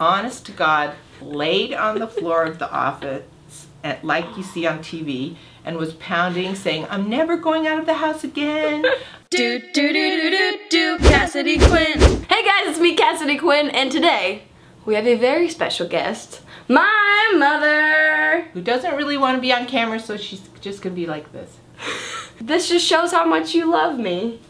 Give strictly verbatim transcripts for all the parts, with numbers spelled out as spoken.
honest to God, laid on the floor of the office at, like you see on T V, and was pounding, saying, "I'm never going out of the house again." Do, do, do, do, do, do, Cassidy Quinn. Hey guys, it's me, Cassidy Quinn, and today we have a very special guest, my mother, who doesn't really want to be on camera, so she's just gonna be like this. This just shows how much you love me.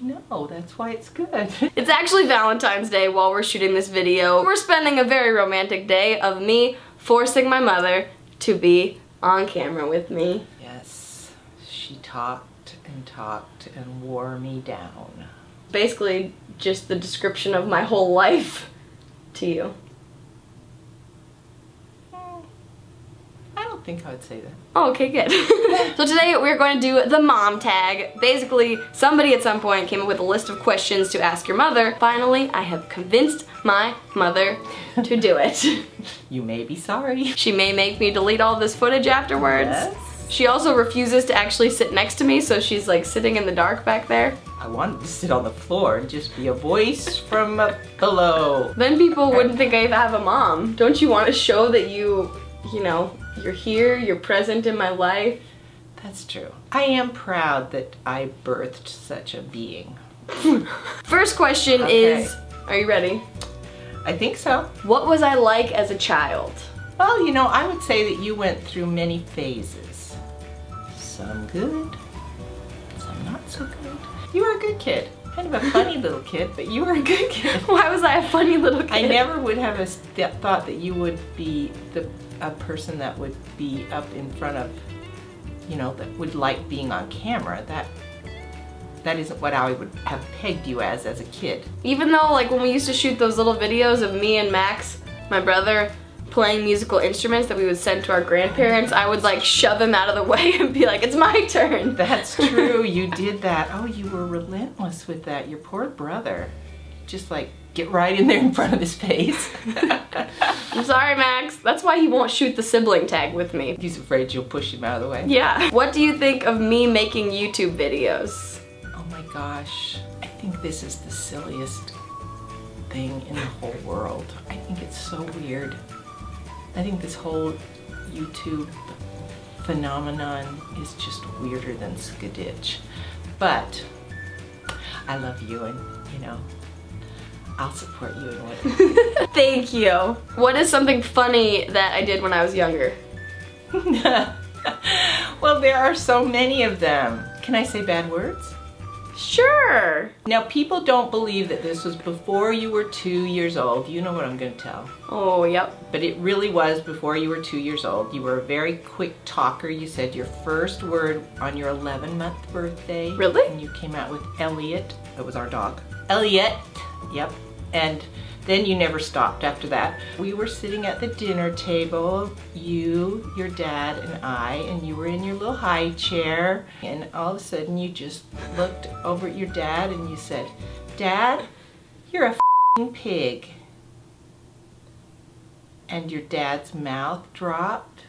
No, that's why it's good. It's actually Valentine's Day while we're shooting this video. We're spending a very romantic day of me forcing my mother to be on camera with me. Yes, she talked and talked and wore me down. Basically, just the description of my whole life to you. I think I would say that. Oh, okay, good. So today we're going to do the mom tag. Basically, somebody at some point came up with a list of questions to ask your mother. Finally, I have convinced my mother to do it. You may be sorry. She may make me delete all this footage afterwards. Yes. She also refuses to actually sit next to me, so she's like sitting in the dark back there. I wanted to sit on the floor and just be a voice from up below. Then people wouldn't think I have a mom. Don't you want to show that you, you know, you're here, you're present in my life? That's true. I am proud that I birthed such a being. First question okay. is, are you ready? I think so. What was I like as a child? Well, you know, I would say that you went through many phases. Some good, some not so good. You were a good kid. Kind of a funny little kid, but you were a good kid. Why was I a funny little kid? I never would have a th- thought that you would be the a person that would be up in front of, you know, that would like being on camera. That that isn't what I would have pegged you as as a kid. Even though, like, when we used to shoot those little videos of me and Max, my brother, playing musical instruments that we would send to our grandparents, I would like shove him out of the way and be like, "It's my turn." That's true. You did that. Oh, you were relentless with that. Your poor brother, just like, get right in there in front of his face. I'm sorry, Max. That's why he won't shoot the sibling tag with me. He's afraid you'll push him out of the way. Yeah. What do you think of me making YouTube videos? Oh my gosh. I think this is the silliest thing in the whole world. I think it's so weird. I think this whole YouTube phenomenon is just weirder than Skaditch. But I love you, and, you know, I'll support you in whatever. Thank you. What is something funny that I did when I was younger? Well, there are so many of them. Can I say bad words? Sure. Now, people don't believe that this was before you were two years old. You know what I'm going to tell. Oh, yep. But it really was before you were two years old. You were a very quick talker. You said your first word on your eleven month birthday. Really? And you came out with Elliot. That was our dog. Elliot. Yep. And then you never stopped after that. We were sitting at the dinner table, you, your dad, and I, and you were in your little high chair, and all of a sudden you just looked over at your dad and you said, "Dad, you're a f***ing pig." And your dad's mouth dropped.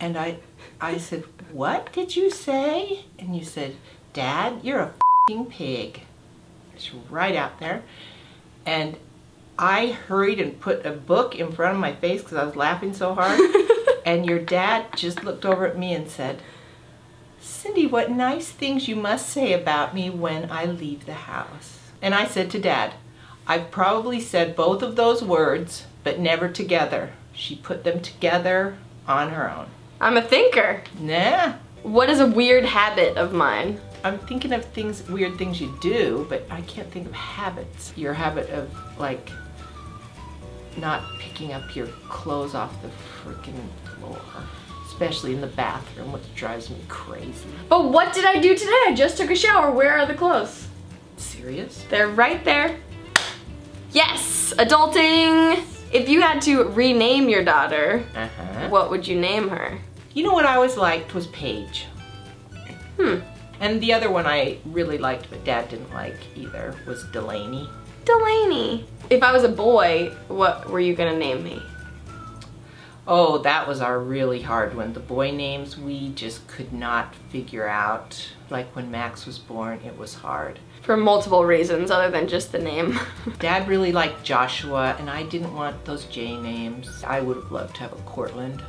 And I, I said, "What did you say?" And you said, "Dad, you're a f***ing pig." Right out there. And I hurried and put a book in front of my face because I was laughing so hard. And your dad just looked over at me and said, "Cindy, what nice things you must say about me when I leave the house." And I said to Dad, "I've probably said both of those words, but never together." She put them together on her own. I'm a thinker. Nah. What is a weird habit of mine? I'm thinking of things, weird things you do, but I can't think of habits. Your habit of, like, not picking up your clothes off the freaking floor, especially in the bathroom, which drives me crazy. But what did I do today? I just took a shower. Where are the clothes? Serious? They're right there. Yes! Adulting! If you had to rename your daughter, uh-huh, what would you name her? You know what I always liked was Paige. Hmm. And the other one I really liked, but Dad didn't like either, was Delaney. Delaney. If I was a boy, what were you gonna name me? Oh, that was our really hard one. The boy names we just could not figure out. Like when Max was born, it was hard. for multiple reasons other than just the name. Dad really liked Joshua, and I didn't want those J names. I would have loved to have a Courtland.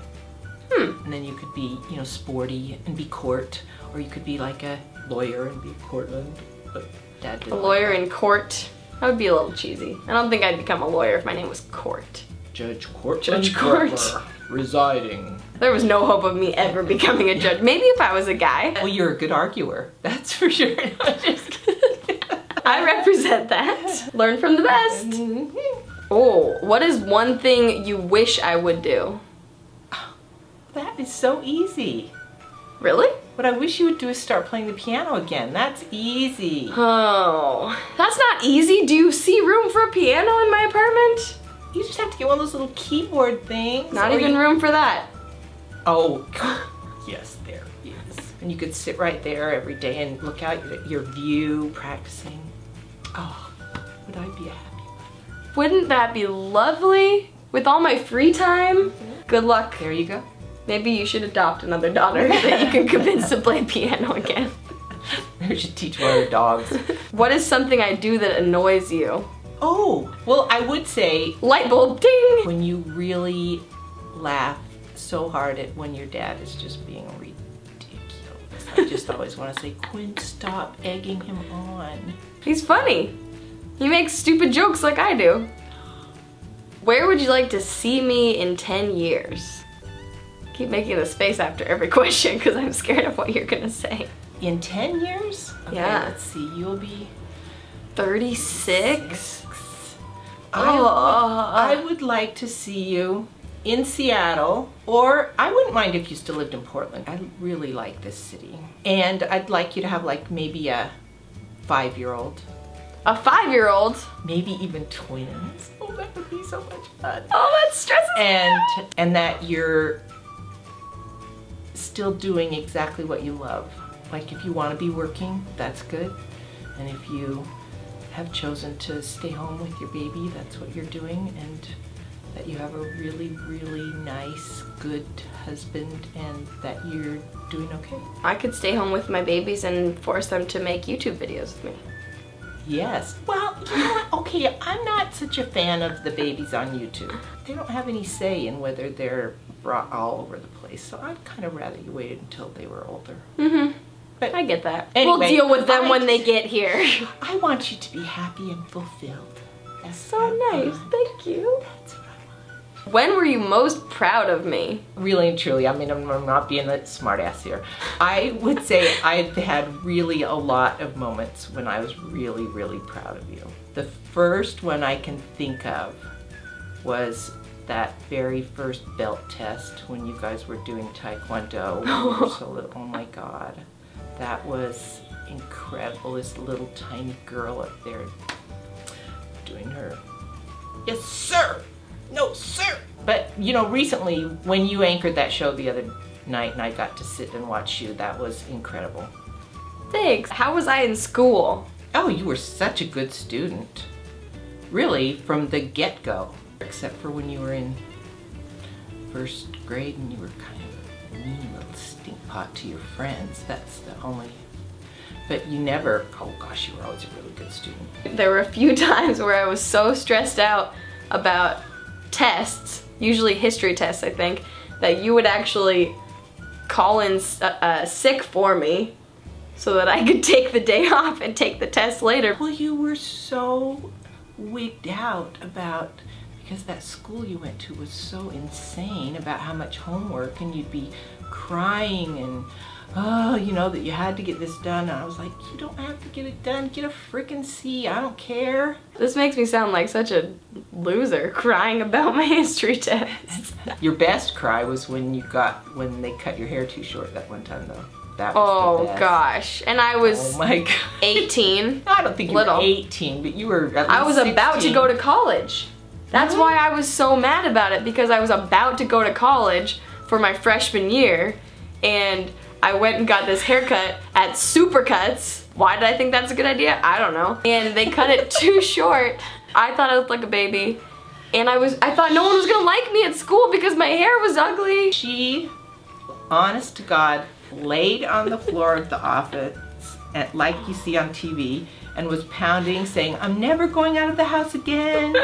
Hmm. And then you could be, you know, sporty and be Court, or you could be like a lawyer and be Courtland. But Dad didn't. A lawyer like in court? That would be a little cheesy. I don't think I'd become a lawyer if my name was Court. Judge Court. Judge Court. Residing. There was no hope of me ever becoming a judge. Maybe if I was a guy. Well, you're a good arguer. That's for sure. No, just kidding. I represent that. Learn from the best. Oh, what is one thing you wish I would do? That is so easy. Really? What I wish you would do is start playing the piano again. That's easy. Oh, that's not easy. Do you see room for a piano in my apartment? You just have to get one of those little keyboard things. Not even you... room for that. Oh, yes, there is. And you could sit right there every day and look out at your view, practicing. Oh, would I be a happy mother? Wouldn't that be lovely? With all my free time? Good luck. There you go. Maybe you should adopt another daughter that you can convince to play piano again. Maybe you should teach one of your dogs. What is something I do that annoys you? Oh, well, I would say... light bulb, ding! When you really laugh so hard at when your dad is just being ridiculous. I just always want to say, Quinn, stop egging him on. He's funny. He makes stupid jokes like I do. Where would you like to see me in ten years? Keep making the space after every question because I'm scared of what you're gonna say. In ten years? Okay, yeah. Let's see, you'll be... thirty-six? Oh. I, I would like to see you in Seattle, or I wouldn't mind if you still lived in Portland. I really like this city. And I'd like you to have like maybe a five-year-old. A five-year-old? Maybe even twins. Oh, that would be so much fun. Oh, that stresses me out. And that you're still doing exactly what you love. Like if you want to be working, that's good. And if you have chosen to stay home with your baby, that's what you're doing. And that you have a really, really nice, good husband and that you're doing okay. I could stay home with my babies and force them to make YouTube videos with me. Yes. Well, you know what? Okay, I'm not such a fan of the babies on YouTube. They don't have any say in whether they're brought all over the place. So I'd kind of rather you waited until they were older. Mm-hmm. But I get that. Anyway, we'll deal with them I, when they get here. I want you to be happy and fulfilled. That's so nice. Want. Thank you. That's what I want. When were you most proud of me? Really and truly, I mean, I'm, I'm not being a smartass here. I would say I've had really a lot of moments when I was really, really proud of you. The first one I can think of was that very first belt test when you guys were doing Taekwondo. When you were so little. Oh my God. That was incredible, this little tiny girl up there doing her, yes sir, no sir. But you know, recently when you anchored that show the other night and I got to sit and watch you, that was incredible. Thanks. How was I in school? Oh, you were such a good student. Really, from the get-go. Except for when you were in first grade and you were kind of mean little stink pot to your friends. That's the only, but you never, oh gosh, you were always a really good student. There were a few times where I was so stressed out about tests, usually history tests I think, that you would actually call in uh, uh, sick for me so that I could take the day off and take the test later. Well, you were so wigged out about because that school you went to was so insane about how much homework, and you'd be crying and, oh, you know, that you had to get this done. And I was like, you don't have to get it done. Get a frickin' C. I don't care. This makes me sound like such a loser crying about my history test. Your best cry was when you got, when they cut your hair too short that one time, though. That was oh the best. Gosh, and I was oh my God. eighteen. I don't think you little. were eighteen, but you were at least I was sixteen. About to go to college. That's why I was so mad about it, because I was about to go to college for my freshman year, and I went and got this haircut at Supercuts. Why did I think that's a good idea? I don't know. And they cut it too short. I thought I looked like a baby, and I was I thought no one was gonna like me at school because my hair was ugly. She, honest to God, laid on the floor of the office, at, like you see on T V, and was pounding, saying, I'm never going out of the house again.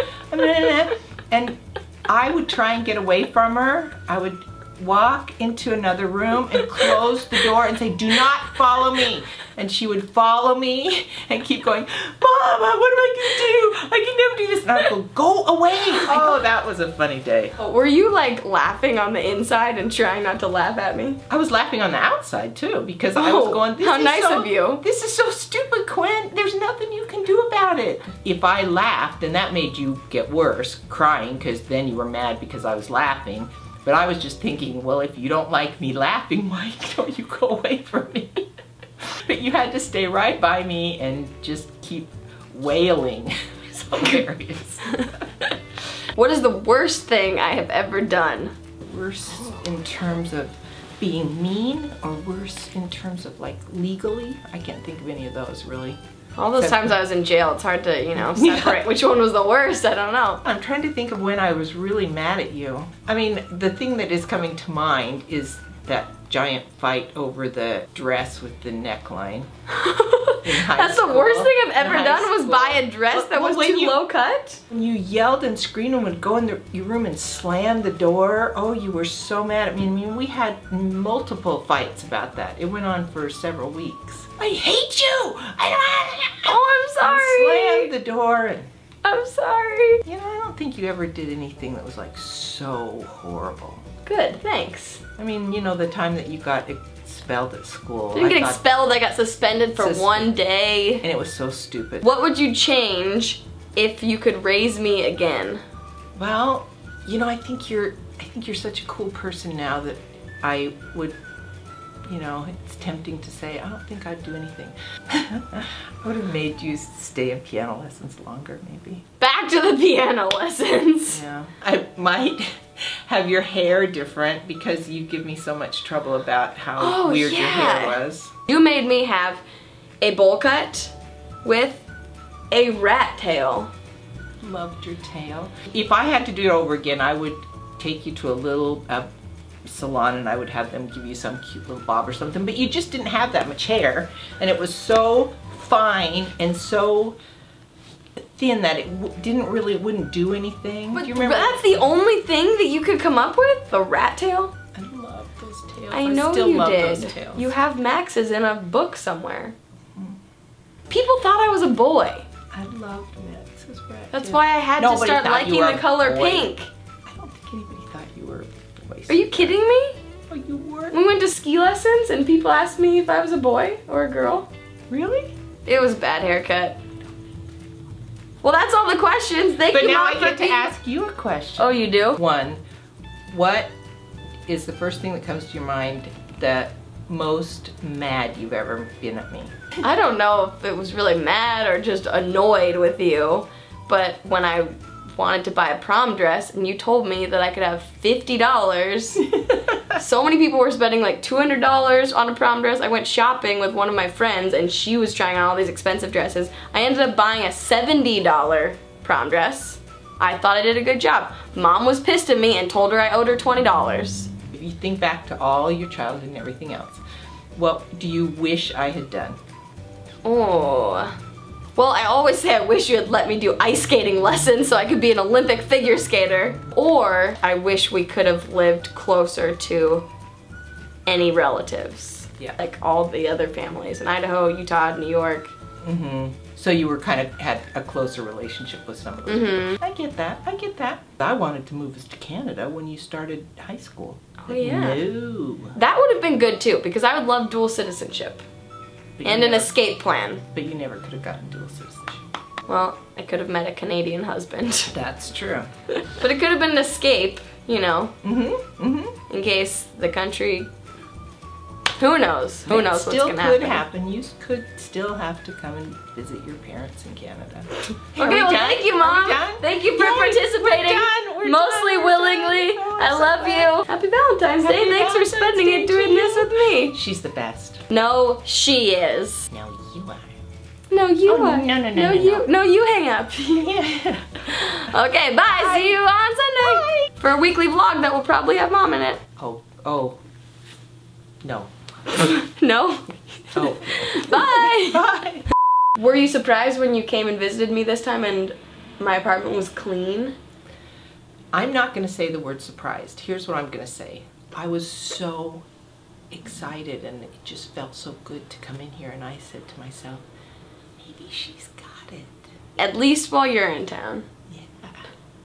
And I would try and get away from her. I would walk into another room and close the door and say, do not follow me. And she would follow me and keep going, Mama, what am I gonna do? I can never do this. And I'd go, go away. Oh, that was a funny day. Were you like laughing on the inside and trying not to laugh at me? I was laughing on the outside too, because oh, I was going, this how is nice so, of you. This is so stupid, Quinn. There's nothing you can do about it. If I laughed, then that made you get worse, crying, because then you were mad because I was laughing. But I was just thinking, well, if you don't like me laughing, why don't you go away from me? But you had to stay right by me and just keep wailing. It's hilarious. What is the worst thing I have ever done? Worse in terms of being mean, or worse in terms of like legally? I can't think of any of those really. All those Except times I was in jail, it's hard to, you know, separate which one was the worst, I don't know. I'm trying to think of when I was really mad at you. I mean, the thing that is coming to mind is that giant fight over the dress with the neckline. That's school. The worst thing I've ever done school. was buy a dress well, that was well, too you, low cut. You yelled and screamed and would go in the, your room and slam the door. Oh, you were so mad at me. I mean, we had multiple fights about that. It went on for several weeks. I hate you! I don't Oh, I'm sorry! And slammed the door. And, I'm sorry. You know, I don't think you ever did anything that was like so horrible. Good, thanks. I mean, you know, the time that you got expelled at school. Didn't get expelled, I got suspended for one day. And it was so stupid. What would you change if you could raise me again? Well, you know, I think you're, I think you're such a cool person now that I would, you know, it's tempting to say, I don't think I'd do anything. I would have made you stay in piano lessons longer, maybe. Back to the piano lessons. Yeah, I might have your hair different, because you give me so much trouble about how oh, weird yeah. your hair was. You made me have a bowl cut with a rat tail. Loved your tail. If I had to do it over again, I would take you to a little uh, salon and I would have them give you some cute little bob or something, but you just didn't have that much hair, and it was so fine and so thin that it w didn't really, wouldn't do anything. But do you remember? That's the only thing that you could come up with? The rat tail? I love those tails. I know I still you love did. Those tails. You have Max's in a book somewhere. Mm. People thought I was a boy. I loved Max's rat tail. That's why I had Nobody to start liking the color pink. I don't think anybody thought you were a boy. Are you kidding me? Oh, you were? We went to ski lessons and people asked me if I was a boy or a girl. Really? It was a bad haircut. Well, that's all the questions. Thank you, Mom. But now I get to ask you a question. Oh, you do? One, what is the first thing that comes to your mind that most mad you've ever been at me? I don't know if it was really mad or just annoyed with you, but when I wanted to buy a prom dress and you told me that I could have fifty dollars, so many people were spending like two hundred dollars on a prom dress. I went shopping with one of my friends and she was trying on all these expensive dresses. I ended up buying a seventy dollar prom dress. I thought I did a good job. Mom was pissed at me and told her I owed her twenty dollars. If you think back to all your childhood and everything else, what do you wish I had done? Oh. Well, I always say I wish you had let me do ice skating lessons so I could be an Olympic figure skater. Or I wish we could have lived closer to any relatives. Yeah. Like all the other families in Idaho, Utah, New York. Mm-hmm. So you were kind of had a closer relationship with some of those mm-hmm. people. I get that, I get that. I wanted to move us to Canada when you started high school. Oh yeah. No. That would have been good too, because I would love dual citizenship. And never, an escape plan. But you never could have gotten dual citizenship. Well, I could have met a Canadian husband. That's true. But it could have been an escape, you know. Mm-hmm, mm-hmm. In case the country, who knows? Who it knows what's gonna happen. Still could happen. You could still have to come and visit your parents in Canada. Okay, well, thank you, Mom. Thank you for yes, participating. We're done. We're Mostly done. willingly. Oh, I so love glad. you. Happy Valentine's Happy Day. Valentine's Thanks for spending Day it doing this with me. She's the best. No, she is. No, you are. No, you oh, are. No, no, no, no, no, no, you, no. No, you hang up. Okay, bye. bye. See you on Sunday. Bye. For a weekly vlog that will probably have Mom in it. Oh, oh. No. No? Oh. Bye. Bye. Were you surprised when you came and visited me this time and my apartment was clean? I'm not going to say the word surprised. Here's what I'm going to say. I was so excited and it just felt so good to come in here, and I said to myself, maybe she's got it. At least while you're in town.